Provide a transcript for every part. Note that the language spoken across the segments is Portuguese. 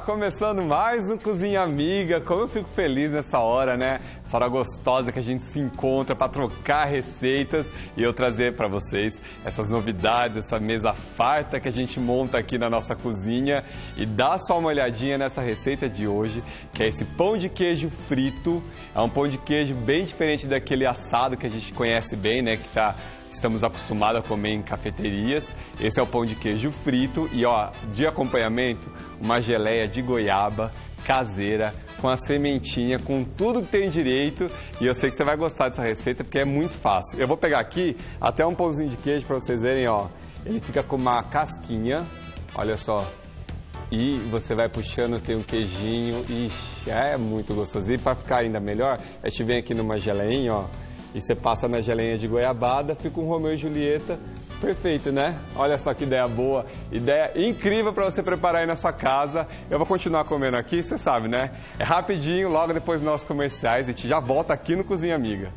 começando mais um Cozinha Amiga. Como eu fico feliz nessa hora, né? Essa hora gostosa que a gente se encontra para trocar receitas e eu trazer para vocês essas novidades, essa mesa farta que a gente monta aqui na nossa cozinha. E dá só uma olhadinha nessa receita de hoje, que é esse pão de queijo frito. É um pão de queijo bem diferente daquele assado que a gente conhece bem, né? Que estamos acostumados a comer em cafeterias. Esse é o pão de queijo frito e, ó, de acompanhamento, uma geleia de goiaba caseira, com a sementinha, com tudo que tem direito. E eu sei que você vai gostar dessa receita porque é muito fácil. Eu vou pegar aqui até um pãozinho de queijo para vocês verem, ó. Ele fica com uma casquinha, olha só. E você vai puxando, tem um queijinho, ixi, é muito gostoso. E para ficar ainda melhor, a gente vem aqui numa geleinha, ó. E você passa na geleinha de goiabada, fica um Romeu e Julieta perfeito, né? Olha só que ideia boa, ideia incrível para você preparar aí na sua casa. Eu vou continuar comendo aqui, você sabe, né? É rapidinho, logo depois dos nossos comerciais, a gente já volta aqui no Cozinha Amiga.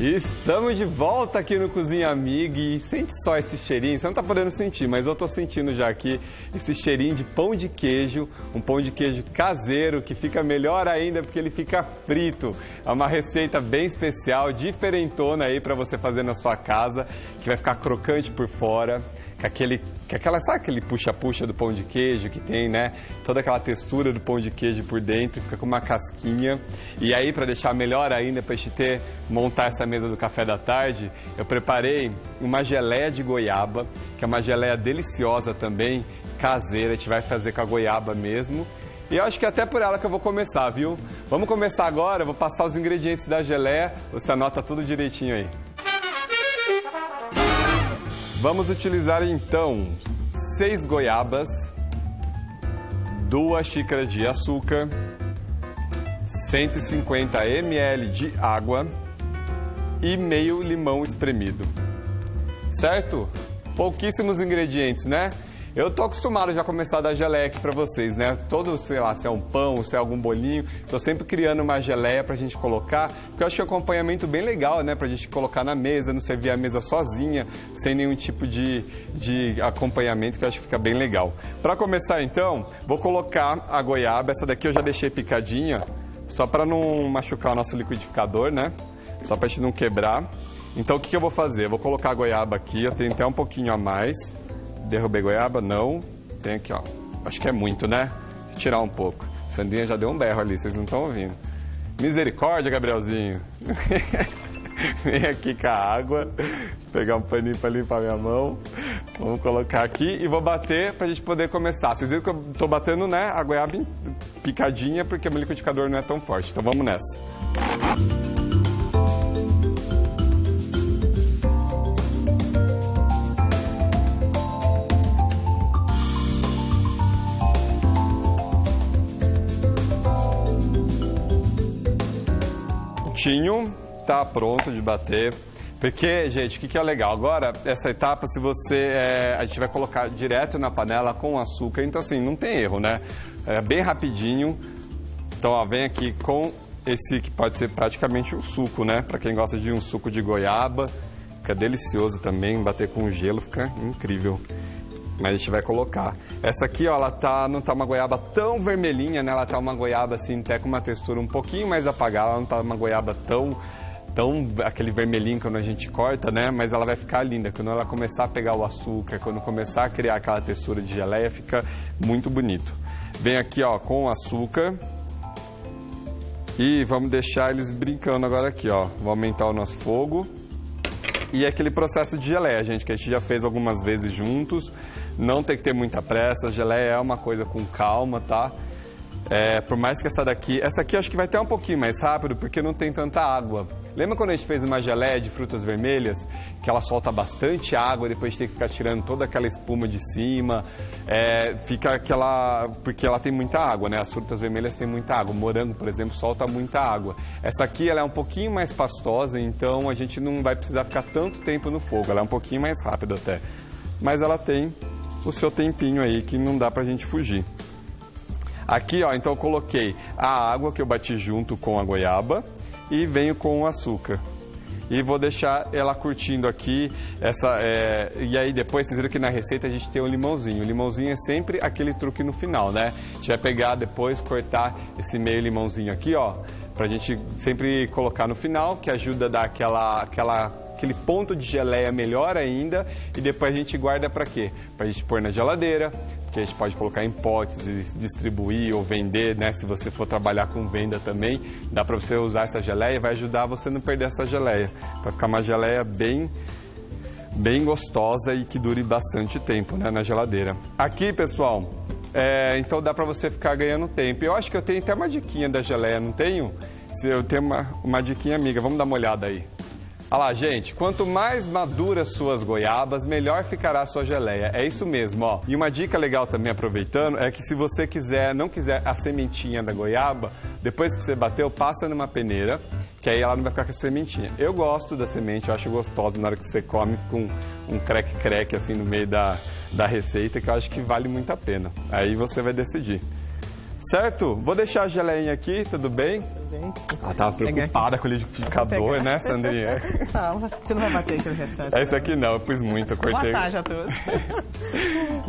Estamos de volta aqui no Cozinha Amiga e sente só esse cheirinho, você não tá podendo sentir, mas eu tô sentindo já aqui esse cheirinho de pão de queijo, um pão de queijo caseiro que fica melhor ainda porque ele fica frito. É uma receita bem especial, diferentona aí para você fazer na sua casa, que vai ficar crocante por fora. Sabe aquele puxa-puxa do pão de queijo que tem, né? Toda aquela textura do pão de queijo por dentro, fica com uma casquinha. E aí, para deixar melhor ainda, para a gente montar essa mesa do café da tarde, eu preparei uma geleia de goiaba, que é uma geleia deliciosa também, caseira, a gente vai fazer com a goiaba mesmo. E eu acho que é até por ela que eu vou começar, viu? Vamos começar agora, eu vou passar os ingredientes da geleia, você anota tudo direitinho aí. Vamos utilizar então 6 goiabas, 2 xícaras de açúcar, 150 ml de água e meio limão espremido, certo? Pouquíssimos ingredientes, né? Eu tô acostumado já a começar a dar geleia aqui pra vocês, né? Todo, sei lá, se é um pão, se é algum bolinho, tô sempre criando uma geleia pra gente colocar, porque eu acho que é um acompanhamento bem legal, né? Pra gente colocar na mesa, não servir a mesa sozinha, sem nenhum tipo de acompanhamento, que eu acho que fica bem legal. Pra começar, então, vou colocar a goiaba. Essa daqui eu já deixei picadinha, só pra não machucar o nosso liquidificador, né? Só pra gente não quebrar. Então, o que eu vou fazer? Eu vou colocar a goiaba aqui, eu tenho até um pouquinho a mais. Derrubei goiaba? Não. Tem aqui, ó. Acho que é muito, né? Deixa eu tirar um pouco. Sandrinha já deu um berro ali, vocês não estão ouvindo. Misericórdia, Gabrielzinho. Vem aqui com a água. Vou pegar um paninho pra limpar minha mão. Vamos colocar aqui e vou bater pra gente poder começar. Vocês viram que eu tô batendo, né, a goiaba picadinha porque o liquidificador não é tão forte. Então vamos nessa. Tá pronto de bater, porque, gente, o que é legal? Agora, essa etapa, se você a gente vai colocar direto na panela com açúcar, então assim, não tem erro, né? É bem rapidinho. Então, ó, vem aqui com esse que pode ser praticamente um suco, né? Pra quem gosta de um suco de goiaba, fica delicioso também, bater com gelo fica incrível. Mas a gente vai colocar. Essa aqui, ó, ela não tá uma goiaba tão vermelhinha, né? Ela tá uma goiaba, assim, até com uma textura um pouquinho mais apagada. Ela não tá uma goiaba tão aquele vermelhinho quando a gente corta, né? Mas ela vai ficar linda. Quando ela começar a pegar o açúcar, quando começar a criar aquela textura de geleia, fica muito bonito. Vem aqui, ó, com o açúcar. E vamos deixar eles brincando agora aqui, ó. Vou aumentar o nosso fogo. E é aquele processo de geleia, gente, que a gente já fez algumas vezes juntos. Não tem que ter muita pressa, a geleia é uma coisa com calma, tá? Por mais que essa aqui acho que vai até um pouquinho mais rápido, porque não tem tanta água. Lembra quando a gente fez uma geleia de frutas vermelhas, que ela solta bastante água, depois tem que ficar tirando toda aquela espuma de cima, fica aquela... porque ela tem muita água, né? As frutas vermelhas têm muita água, o morango, por exemplo, solta muita água. Essa aqui, ela é um pouquinho mais pastosa, então a gente não vai precisar ficar tanto tempo no fogo, ela é um pouquinho mais rápida até. Mas ela tem o seu tempinho aí, que não dá pra gente fugir. Aqui, ó, então eu coloquei a água que eu bati junto com a goiaba e venho com o açúcar. e vou deixar ela curtindo aqui. E aí depois vocês viram que na receita a gente tem um limãozinho. O limãozinho é sempre aquele truque no final, né? A gente vai pegar depois, cortar esse meio limãozinho aqui, ó, pra gente sempre colocar no final, que ajuda a dar aquele ponto de geleia melhor ainda. E depois a gente guarda pra quê? Pra gente pôr na geladeira, que a gente pode colocar em potes e distribuir ou vender, né? Se você for trabalhar com venda também, dá pra você usar essa geleia, vai ajudar você a não perder essa geleia, pra ficar uma geleia bem gostosa e que dure bastante tempo, né, na geladeira. Aqui, pessoal, então dá pra você ficar ganhando tempo. Eu acho que eu tenho até uma diquinha da geleia, não tenho? Eu tenho uma diquinha amiga, vamos dar uma olhada aí. Olha lá, gente, quanto mais maduras suas goiabas, melhor ficará a sua geleia. É isso mesmo, ó. E uma dica legal também, aproveitando, é que se você não quiser a sementinha da goiaba, depois que você bateu, passa numa peneira, que aí ela não vai ficar com a sementinha. Eu gosto da semente, eu acho gostosa na hora que você come, com um crack assim no meio da receita, que eu acho que vale muito a pena. Aí você vai decidir. Certo? Vou deixar a geleinha aqui, tudo bem? Tudo bem. Ela tava preocupada com o liquidificador, né, Sandrinha? Não, você não vai bater aquele restante. Esse aqui não, eu pus muito, eu cortei. Boa tarde a todos.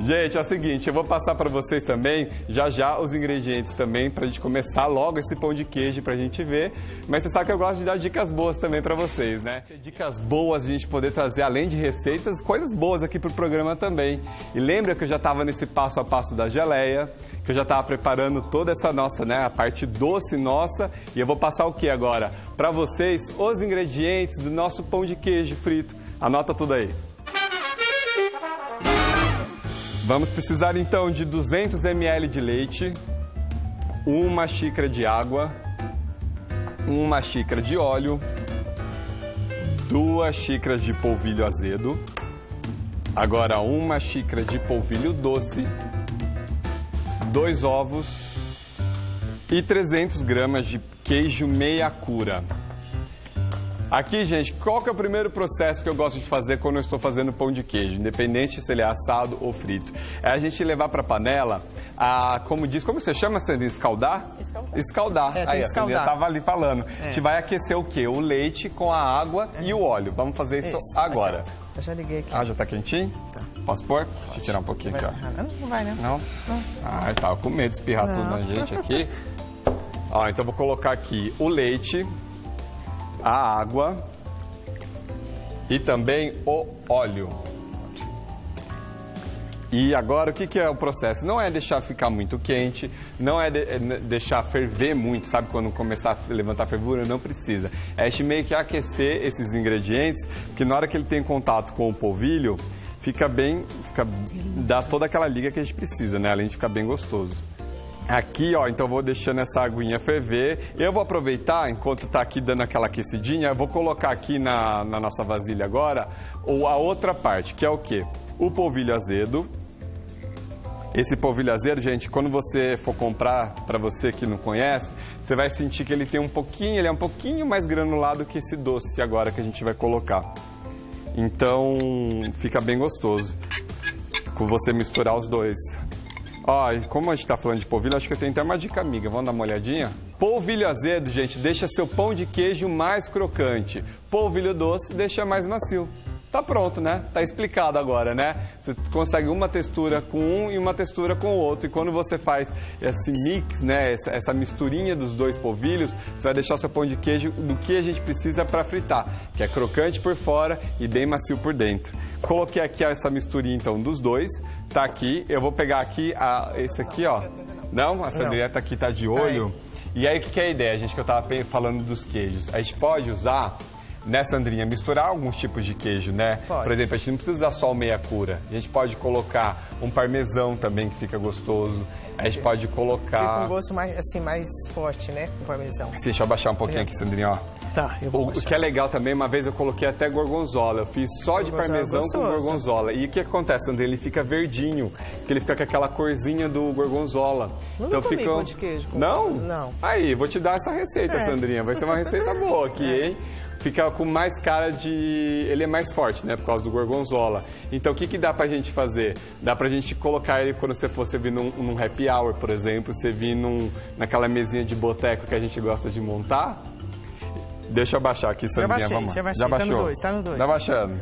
Gente, é o seguinte, eu vou passar para vocês também, já os ingredientes também, pra gente começar logo esse pão de queijo pra gente ver. Mas você sabe que eu gosto de dar dicas boas também pra vocês, né? Dicas boas de a gente poder trazer, além de receitas, coisas boas aqui pro programa também. E lembra que eu já tava nesse passo a passo da geleia, que eu já tava preparando toda essa nossa, né, a parte doce nossa, e eu vou passar o que agora? Para vocês, os ingredientes do nosso pão de queijo frito. Anota tudo aí. Vamos precisar então de 200 ml de leite, 1 xícara de água, 1 xícara de óleo, 2 xícaras de polvilho azedo, agora 1 xícara de polvilho doce, 2 ovos e 300 gramas de queijo meia cura. Aqui, gente, qual que é o primeiro processo que eu gosto de fazer quando eu estou fazendo pão de queijo, independente se ele é assado ou frito? É a gente levar para a panela, como você chama, Sandrinha? Escaldar? Escaldar. Aí a Sandrinha estava ali falando. A gente vai aquecer o quê? O leite com a água e o óleo. Vamos fazer isso agora. Aqui. Eu já liguei aqui. Ah, já tá quentinho? Tá. Posso pôr? Deixa eu tirar um pouquinho aqui, ó. Não vai, né? Não? Não. Ah, eu tava com medo de espirrar tudo na gente aqui. Ó, então eu vou colocar aqui o leite, a água e também o óleo. E agora o que é o processo? Não é deixar ficar muito quente, não é deixar ferver muito, sabe? Quando começar a levantar a fervura, não precisa. É meio que aquecer esses ingredientes, porque na hora que ele tem contato com o polvilho, dá toda aquela liga que a gente precisa, né? Além de ficar bem gostoso. Aqui, ó, então vou deixando essa aguinha ferver. Eu vou aproveitar, enquanto tá aqui dando aquela aquecidinha, eu vou colocar aqui na nossa vasilha agora a outra parte, que é o quê? O polvilho azedo. Esse polvilho azedo, gente, quando você for comprar, para você que não conhece, você vai sentir que ele tem ele é um pouquinho mais granulado que esse doce agora que a gente vai colocar. Então, fica bem gostoso com você misturar os dois. Ó, e como a gente tá falando de polvilho, acho que eu tenho até uma dica amiga. Vamos dar uma olhadinha? Polvilho azedo, gente, deixa seu pão de queijo mais crocante. Polvilho doce deixa mais macio. Tá pronto, né? Tá explicado agora, né? Você consegue uma textura com um e uma textura com o outro. E quando você faz esse mix, né, essa misturinha dos dois polvilhos, você vai deixar o seu pão de queijo do que a gente precisa para fritar, que é crocante por fora e bem macio por dentro. Coloquei aqui essa misturinha, então, dos dois. Tá aqui. Eu vou pegar aqui esse aqui, ó. Não? A Sandrinha tá aqui, tá de olho. E aí, o que é a ideia, gente, que eu tava falando dos queijos? A gente pode usar... Né, Sandrinha? Misturar alguns tipos de queijo, né? Pode. Por exemplo, a gente não precisa usar só o meia cura. A gente pode colocar um parmesão também, que fica gostoso. A gente pode colocar... Fica um gosto mais, assim, mais forte, né? Com parmesão. Sim, deixa eu abaixar um pouquinho aqui, Sandrinha, ó. Tá, eu vou baixar. O que é legal também, uma vez eu coloquei até gorgonzola. Eu fiz só de parmesão com gorgonzola. E o que acontece, Sandrinha? Ele fica verdinho, porque ele fica com aquela corzinha do gorgonzola. Não, então fica um... de queijo. Não? Não. Aí, vou te dar essa receita, Sandrinha. Vai ser uma receita boa aqui, hein? Fica com mais cara de... Ele é mais forte, né? Por causa do gorgonzola. Então, o que dá pra gente fazer? Dá pra gente colocar ele quando você for servir num happy hour, por exemplo. Você vir naquela mesinha de boteco que a gente gosta de montar. Deixa eu baixar aqui, Sandrinha, vamos. Já baixou? Tá no 2. Tá baixando.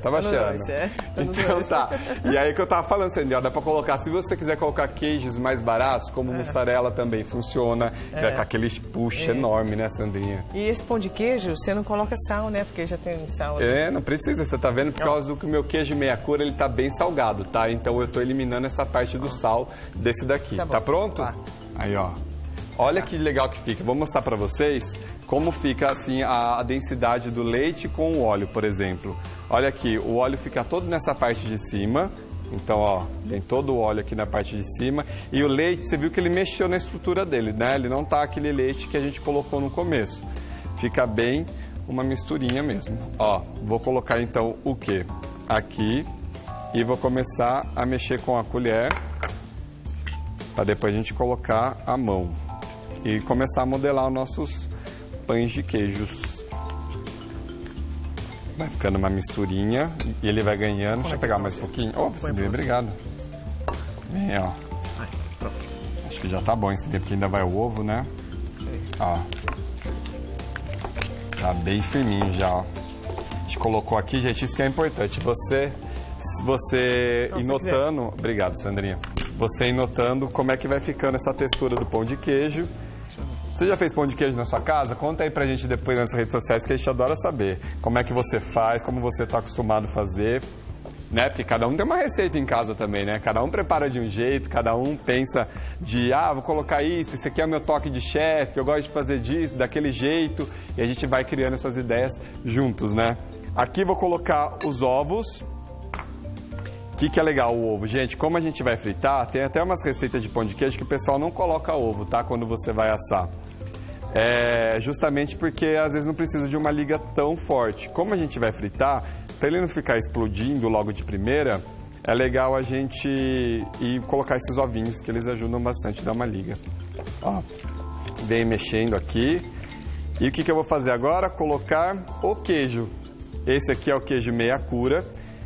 Tá. E aí que eu tava falando, Sandrinha, dá pra colocar, se você quiser colocar queijos mais baratos, como mussarela também funciona, com aquele puxa enorme, né, Sandrinha? E esse pão de queijo, você não coloca sal, né, porque já tem sal. Não precisa, você tá vendo, por causa que o meu queijo meia cor, ele tá bem salgado, tá? Então eu tô eliminando essa parte do sal desse daqui. Tá pronto? Tá. Aí, ó. Olha que legal que fica. Vou mostrar pra vocês como fica assim a densidade do leite com o óleo, por exemplo. Olha aqui, o óleo fica todo nessa parte de cima. Então, ó, tem todo o óleo aqui na parte de cima. E o leite, você viu que ele mexeu na estrutura dele, né? Ele não tá aquele leite que a gente colocou no começo. Fica bem uma misturinha mesmo. Ó, vou colocar então o quê? Aqui. E vou começar a mexer com a colher, para depois a gente colocar a mão. E começar a modelar os nossos pães de queijos. Vai ficando uma misturinha e ele vai ganhando. Deixa eu pegar mais um pouquinho. Ô, Cibê, obrigado. Vem, ó. Acho que já tá bom, Cibê, porque ainda vai o ovo, né? Ó. Tá bem firminho já, ó. A gente colocou aqui, gente, isso que é importante. Você ir notando... Obrigado, Sandrinha. Você ir notando como é que vai ficando essa textura do pão de queijo. Você já fez pão de queijo na sua casa? Conta aí pra gente depois nas redes sociais, que a gente adora saber como é que você faz, como você tá acostumado a fazer, né? Porque cada um tem uma receita em casa também, né? Cada um prepara de um jeito, cada um pensa de, vou colocar isso aqui é o meu toque de chefe, eu gosto de fazer disso, daquele jeito, e a gente vai criando essas ideias juntos, né? Aqui vou colocar os ovos. O que é legal o ovo? Gente, como a gente vai fritar, tem até umas receitas de pão de queijo que o pessoal não coloca ovo, tá? Quando você vai assar. Justamente porque às vezes não precisa de uma liga tão forte. Como a gente vai fritar, para ele não ficar explodindo logo de primeira, é legal a gente ir colocar esses ovinhos, que eles ajudam bastante a dar uma liga. Ó, vem mexendo aqui. E o que eu vou fazer agora? Colocar o queijo. Esse aqui é o queijo meia cura.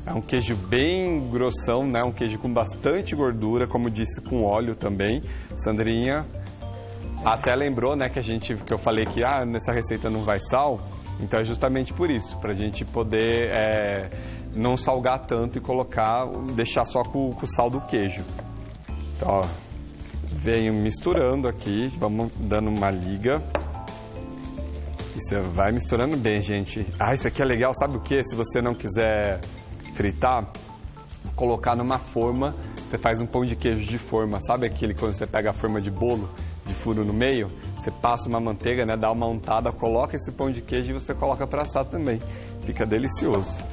É um queijo bem grossão, né? Um queijo com bastante gordura, como disse, com óleo também. Sandrinha até lembrou, né, que eu falei que nessa receita não vai sal. Então é justamente por isso, pra gente poder não salgar tanto e deixar só com o sal do queijo. Então, ó, venho misturando aqui, vamos dando uma liga. E você vai misturando bem, gente. Isso aqui é legal, sabe o que? Se você não quiser fritar, colocar numa forma, você faz um pão de queijo de forma, sabe aquele quando você pega a forma de bolo, de furo no meio, você passa uma manteiga, né, dá uma untada, coloca esse pão de queijo e você coloca para assar também, fica delicioso.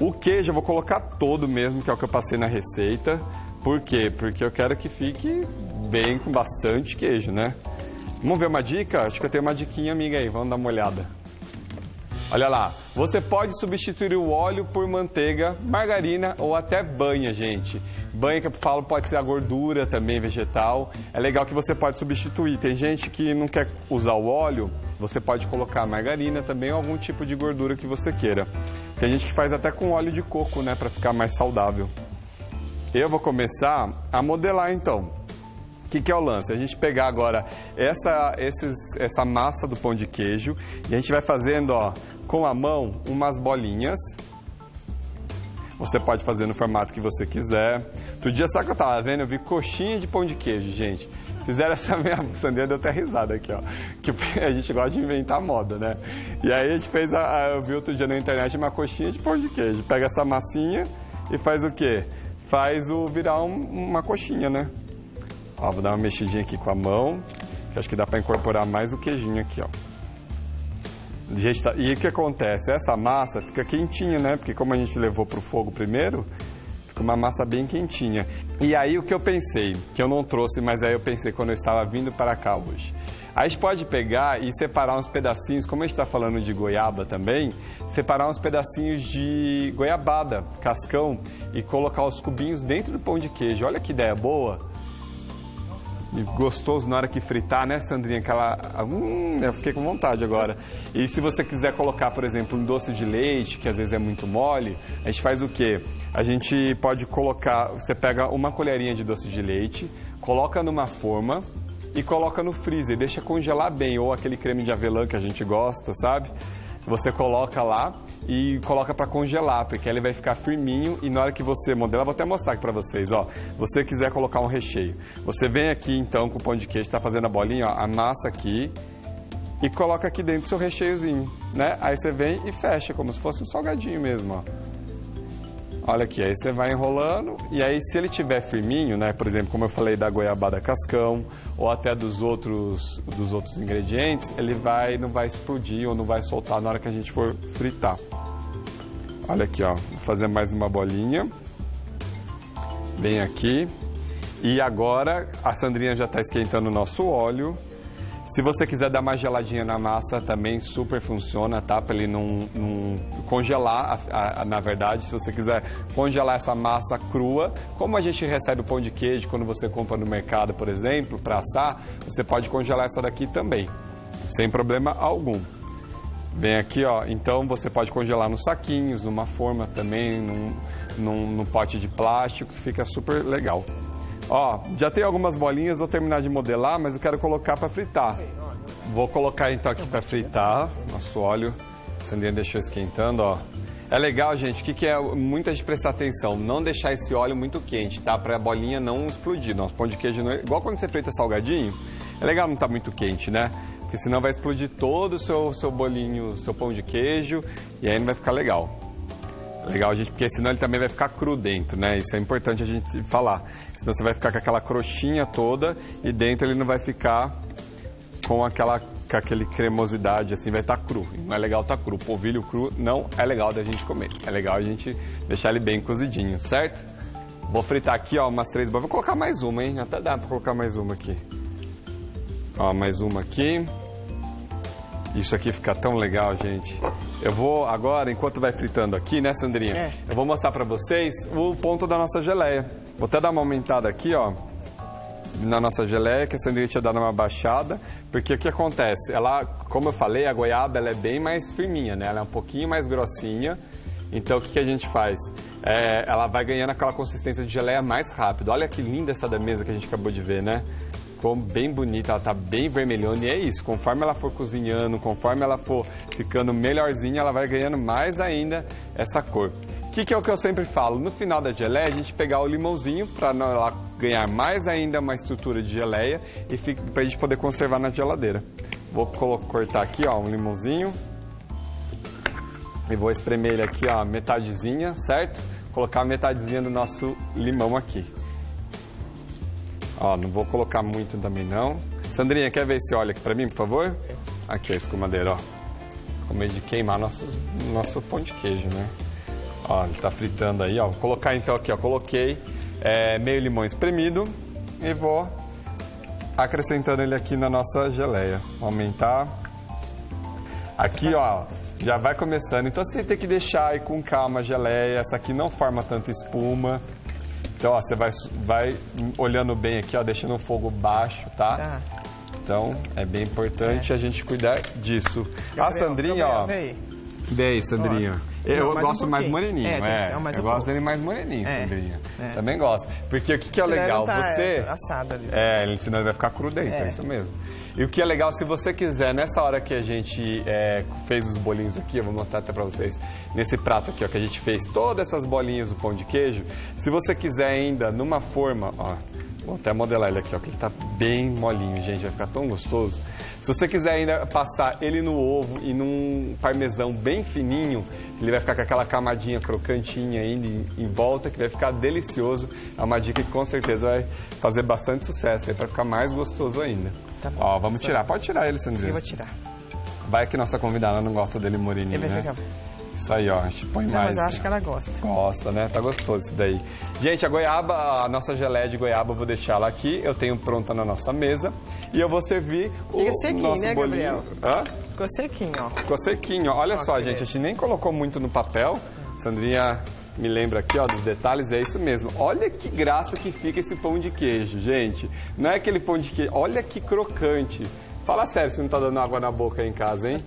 O queijo eu vou colocar todo mesmo, que é o que eu passei na receita. Por quê? Porque eu quero que fique bem com bastante queijo, né? Vamos ver uma dica? Acho que eu tenho uma diquinha amiga aí, vamos dar uma olhada. Olha lá, você pode substituir o óleo por manteiga, margarina ou até banha, gente. Banha, que eu falo, pode ser a gordura também vegetal. É legal que você pode substituir. Tem gente que não quer usar o óleo, você pode colocar margarina também ou algum tipo de gordura que você queira. Tem gente que faz até com óleo de coco, né, para ficar mais saudável. Eu vou começar a modelar então. O que é o lance? A gente pegar agora essa massa do pão de queijo e a gente vai fazendo, ó, com a mão, umas bolinhas. Você pode fazer no formato que você quiser. Outro dia, sabe o que eu tava vendo? Eu vi coxinha de pão de queijo, gente. Fizeram essa mesma, Sandrinha deu até risada aqui, ó. Que a gente gosta de inventar moda, né? E aí a gente fez, eu vi outro dia na internet, uma coxinha de pão de queijo. Pega essa massinha e faz o quê? Faz virar uma coxinha, né? Ó, vou dar uma mexidinha aqui com a mão, que acho que dá para incorporar mais o queijinho aqui, ó. E o que acontece? Essa massa fica quentinha, né? Porque como a gente levou pro fogo primeiro, fica uma massa bem quentinha. E aí o que eu pensei, que eu não trouxe, mas aí eu pensei quando eu estava vindo para cá hoje. A gente pode pegar e separar uns pedacinhos, como a gente está falando de goiaba também, separar uns pedacinhos de goiabada, cascão, e colocar os cubinhos dentro do pão de queijo. Olha que ideia boa! E gostoso na hora que fritar, né, Sandrinha? Eu fiquei com vontade agora. E se você quiser colocar, por exemplo, um doce de leite, que às vezes é muito mole, a gente faz o quê? A gente pode colocar... Você pega uma colherinha de doce de leite, coloca numa forma e coloca no freezer. Deixa congelar bem, ou aquele creme de avelã que a gente gosta, sabe? você coloca lá e coloca para congelar, porque ele vai ficar firminho e na hora que você modelar, vou até mostrar aqui para vocês, ó. Você quiser colocar um recheio, você vem aqui então com o pão de queijo, tá fazendo a bolinha, ó, amassa aqui e coloca aqui dentro o seu recheiozinho, né? Aí você vem e fecha, como se fosse um salgadinho mesmo, ó. Olha aqui, aí você vai enrolando e aí se ele tiver firminho, né, por exemplo, como eu falei da goiabada cascão ou até dos outros ingredientes, ele vai, não vai explodir ou não vai soltar na hora que a gente for fritar. Olha aqui, ó, vou fazer mais uma bolinha, bem aqui, e agora a Sandrinha já está esquentando o nosso óleo. Se você quiser dar uma geladinha na massa, também super funciona, tá? Pra ele não congelar, na verdade, se você quiser congelar essa massa crua, como a gente recebe o pão de queijo quando você compra no mercado, por exemplo, pra assar, você pode congelar essa daqui também, sem problema algum. Vem aqui, ó, então você pode congelar nos saquinhos, numa forma também, num pote de plástico, fica super legal. Ó, já tem algumas bolinhas, vou terminar de modelar, mas eu quero colocar para fritar. Vou colocar então aqui para fritar nosso óleo. A Sandrinha deixou esquentando, ó. É legal, gente, que é muita gente prestar atenção, não deixar esse óleo muito quente, tá? Para a bolinha não explodir. Nosso pão de queijo, não é... igual quando você frita salgadinho, é legal não tá muito quente, né? Porque senão vai explodir todo o seu bolinho, seu pão de queijo, e aí não vai ficar legal. Legal, gente, porque senão ele também vai ficar cru dentro, né? Isso é importante a gente falar. Senão você vai ficar com aquela crostinha toda e dentro ele não vai ficar com aquele cremosidade, assim, vai estar cru. Não é legal estar cru. Polvilho cru não é legal da gente comer. É legal a gente deixar ele bem cozidinho, certo? Vou fritar aqui, ó, umas 3 bolinhas. Vou colocar mais uma, hein? Até dá pra colocar mais uma aqui. Ó, mais uma aqui. Isso aqui fica tão legal, gente. Eu vou agora, enquanto vai fritando aqui, né, Sandrinha? É. Eu vou mostrar pra vocês o ponto da nossa geleia. Vou até dar uma aumentada aqui, ó, na nossa geleia, que a Sandrinha tinha dado uma baixada. Porque o que acontece? Ela, como eu falei, a goiaba ela é bem mais firminha, né? Ela é um pouquinho mais grossinha. Então, o que a gente faz? Ela vai ganhando aquela consistência de geleia mais rápido. Olha que linda essa da mesa que a gente acabou de ver, né? Ficou bem bonita, ela tá bem vermelhona e é isso, conforme ela for cozinhando, conforme ela for ficando melhorzinha, ela vai ganhando mais ainda essa cor. Que é o que eu sempre falo? No final da geleia, a gente pegar o limãozinho para ela ganhar mais ainda uma estrutura de geleia e pra gente poder conservar na geladeira. Vou cortar aqui, ó, um limãozinho e vou espremer ele aqui, ó, metadezinha, certo? Colocar a metadezinha do nosso limão aqui. Ó, não vou colocar muito também, não. Sandrinha, quer ver esse óleo aqui pra mim, por favor? Aqui, a escumadeira, ó. Com medo de queimar nosso pão de queijo, né? Ó, ele tá fritando aí, ó. Vou colocar, então, aqui, ó. Coloquei meio limão espremido e vou acrescentando ele aqui na nossa geleia. Vou aumentar. Aqui, ó, já vai começando. Então, você tem que deixar aí com calma a geleia. Essa aqui não forma tanta espuma. Então, ó, você vai olhando bem aqui, ó, deixando o fogo baixo, tá? Ah. Então, é bem importante a gente cuidar disso. A Sandrinha, ó... Daí, Sandrinha. Eu gosto mais moreninho, é. Eu gosto dele mais moreninho, Sandrinha. Também gosto. Porque o que é legal? Você... assado ali. É, senão ele vai ficar cru dentro, é isso mesmo. E o que é legal, se você quiser, nessa hora que a gente fez os bolinhos aqui, eu vou mostrar até pra vocês, nesse prato aqui, ó, que a gente fez todas essas bolinhas do pão de queijo, se você quiser ainda, numa forma, ó, vou até modelar ele aqui, ó, que ele tá bem molinho, gente, vai ficar tão gostoso. Se você quiser ainda passar ele no ovo e num parmesão bem fininho, ele vai ficar com aquela camadinha crocantinha ainda em volta, que vai ficar delicioso. É uma dica que com certeza vai fazer bastante sucesso, aí pra ficar mais gostoso ainda. Tá bom. Ó, vamos tirar. Pode tirar ele, Sandrinha. Eu vou tirar. Vai que nossa convidada não gosta dele moreninho, né? Pegar. Isso aí, ó, a gente põe mais. Mas eu acho que ela gosta. Gosta, né? Tá gostoso isso daí. Gente, a goiaba, a nossa geleia de goiaba, eu vou deixar ela aqui. Eu tenho pronta na nossa mesa. E eu vou servir o nosso né, bolinho. Gabriel? Hã? Ficou sequinho, ó. Ficou sequinho, ó. Olha só, gente, a gente nem colocou muito no papel. Sandrinha me lembra aqui, ó, dos detalhes, é isso mesmo. Olha que graça que fica esse pão de queijo, gente. Não é aquele pão de queijo, olha que crocante. Fala sério, você não tá dando água na boca aí em casa, hein?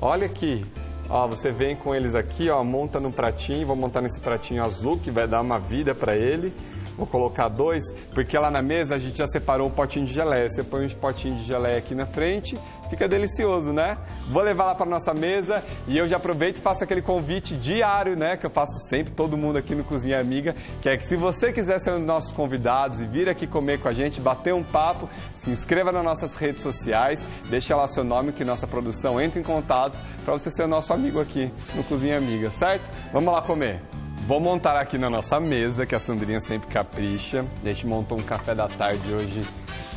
Olha aqui. Ó, você vem com eles aqui, ó, monta num pratinho, vou montar nesse pratinho azul que vai dar uma vida pra ele. vou colocar dois, porque lá na mesa a gente já separou o potinho de geleia. Você põe um potinho de geleia aqui na frente, fica delicioso, né? Vou levar lá para nossa mesa e eu já aproveito e faço aquele convite diário, né? Que eu faço sempre, todo mundo aqui no Cozinha Amiga, que é que se você quiser ser um dos nossos convidados e vir aqui comer com a gente, bater um papo, se inscreva nas nossas redes sociais, deixa lá seu nome que nossa produção entra em contato para você ser o nosso amigo aqui no Cozinha Amiga, certo? Vamos lá comer. Vou montar aqui na nossa mesa, que a Sandrinha sempre capricha. A gente montou um café da tarde hoje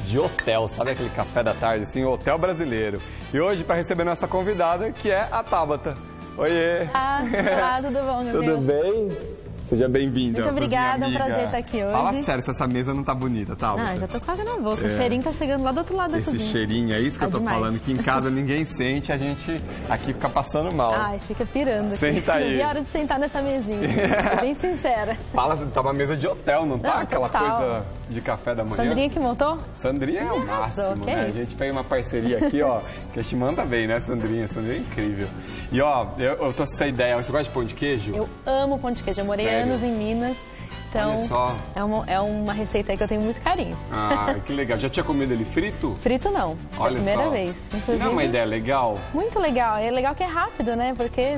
de hotel, sabe aquele café da tarde, assim, hotel brasileiro. E hoje, para receber nossa convidada, que é a Tabata. Oiê! Olá, tudo bom, meu Deus? Tudo bem? Seja bem-vinda. Muito obrigada, é um prazer estar aqui hoje. Fala sério, se essa mesa não tá bonita, Tabata. Não, já tô quase na boca, o cheirinho tá chegando lá do outro lado da cozinha. Esse cheirinho, é isso que eu tô falando, que em casa ninguém sente, a gente aqui fica passando mal. Ai, fica pirando. Senta aqui. Aí. Não vi a hora de sentar nessa mesinha, tô bem sincera. Fala, tá uma mesa de hotel, não tá? Não, aquela total. Coisa de café da manhã. Sandrinha que montou? Sandrinha é o máximo, né? É a gente fez uma parceria aqui, ó, que a gente manda bem, né, Sandrinha? Sandrinha é incrível. E ó, eu tô com essa ideia, você gosta de pão de queijo? Eu amo pão de queijo, eu morei anos em Minas, então é uma receita que eu tenho muito carinho. Ah, que legal. Já tinha comido ele frito? Frito não, olha primeira só. Vez. Inclusive, não é uma ideia legal? Muito legal, é legal que é rápido, né, porque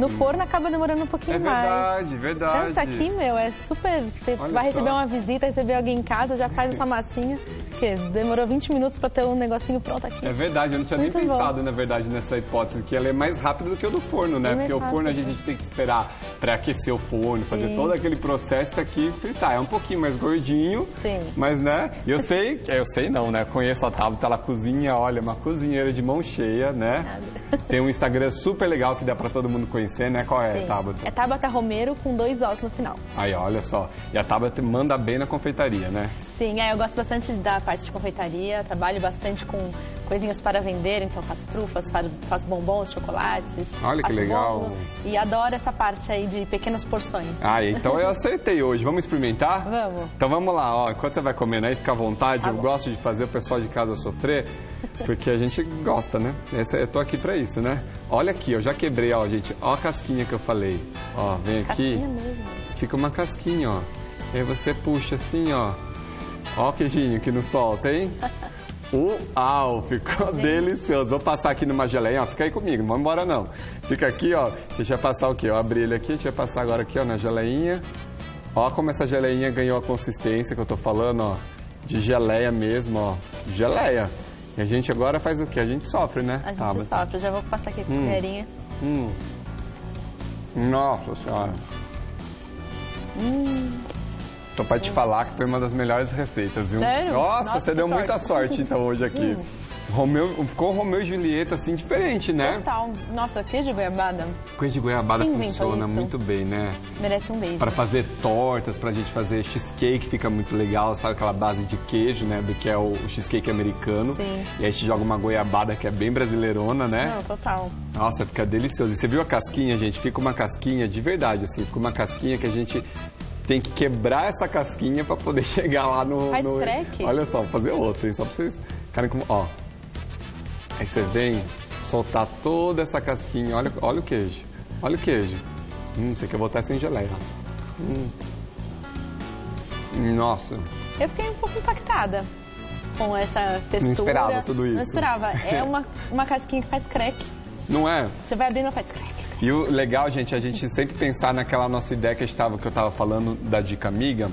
no forno acaba demorando um pouquinho mais. Verdade. Então isso aqui, meu, é super, você olha vai receber só. Uma visita, receber alguém em casa, já faz essa massinha, que demorou 20 minutos pra ter um negocinho pronto aqui. É verdade, eu não tinha muito nem pensado, na verdade, nessa hipótese, que ela é mais rápida do que o do forno, né, porque rápido. O forno a gente tem que esperar pra aquecer o forno, fazer todo aquele processo aqui fritar. É um pouquinho mais gordinho, sim. Mas, né, eu sei não, né, conheço a Tabata, ela cozinha, olha, uma cozinheira de mão cheia, né, tem um Instagram super legal que dá pra todo mundo conhecer, né, qual é, sim. Tabata? É Tabata Romero com 2 Os no final. Aí, olha só, e a Tabata manda bem na confeitaria, né? Sim, eu gosto bastante da parte de confeitaria, trabalho bastante com coisinhas para vender, então faço trufas, faço bombons, chocolates. Olha que legal. Bolo, e adoro essa parte aí de pequenas porções. Ah, então eu acertei hoje. Vamos experimentar? Vamos. Então vamos lá, ó. Enquanto você vai comendo aí, fica à vontade. Tá eu bom. Gosto de fazer o pessoal de casa sofrer, porque a gente gosta, né? Eu tô aqui pra isso, né? Olha aqui, eu já quebrei, ó, gente. Ó a casquinha que eu falei. Ó, vem aqui. Mesmo. Fica uma casquinha, ó. E aí você puxa assim, ó. Ó o queijinho que não solta, hein? Uau, ficou gente. Delicioso. Vou passar aqui numa geleia, ó, fica aí comigo, não vamos embora não. Fica aqui, ó, deixa eu passar o quê? Eu abri ele aqui, deixa eu passar agora aqui, ó, na geleinha. Ó como essa geleinha ganhou a consistência que eu tô falando, ó, de geleia mesmo, ó, geleia. E a gente agora faz o quê? A gente sofre, né? A gente sofre, já vou passar aqui com colherinha. Nossa senhora. Tô pra te falar que foi uma das melhores receitas, viu? Sério? Nossa, você deu muita sorte, então, hoje aqui. Ficou Romeu e Julieta, assim, diferente, né? Total. Nossa, queijo de goiabada. Queijo de goiabada funciona muito bem, né? Merece um beijo. Pra fazer tortas, pra gente fazer cheesecake, fica muito legal, sabe? Aquela base de queijo, né? Do que é o cheesecake americano. Sim. E aí a gente joga uma goiabada que é bem brasileirona, né? Não, total. Nossa, fica delicioso. E você viu a casquinha, gente? Fica uma casquinha de verdade, assim. Fica uma casquinha que a gente... Tem que quebrar essa casquinha pra poder chegar lá no... Faz crack. Olha só, vou fazer outro, hein? Só pra vocês ficarem como... Ó. Aí você vem soltar toda essa casquinha. Olha o queijo. Olha o queijo. Isso aqui eu vou botar sem geleia. Nossa. Eu fiquei um pouco impactada com essa textura. Não esperava tudo isso. Não esperava. É uma casquinha que faz crack. Não é? Você vai abrindo e faz crack. E o legal, gente, a gente sempre pensar naquela nossa ideia que eu estava falando da dica amiga,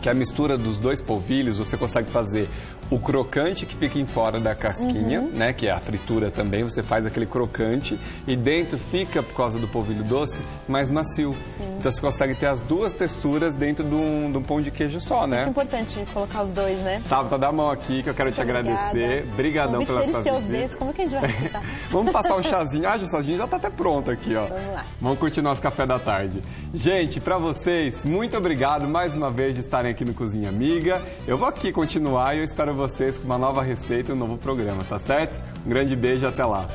que a mistura dos dois polvilhos, você consegue fazer o crocante que fica em fora da casquinha, né, que é a fritura também, você faz aquele crocante e dentro fica, por causa do polvilho doce, mais macio. Sim. Então você consegue ter as duas texturas dentro de um pão de queijo só, né? É importante colocar os dois, né? Tá, dá a mão aqui que eu quero te agradecer. Obrigadão pela sua visita. Como que a gente vai passar? Vamos passar um chazinho. Ah, o chazinho já tá até pronto aqui, ó. Vamos lá. Vamos curtir nosso café da tarde. Gente, pra vocês, muito obrigado mais uma vez de estarem aqui no Cozinha Amiga. Eu vou aqui continuar e eu espero vocês com uma nova receita e um novo programa, tá certo? Um grande beijo e até lá!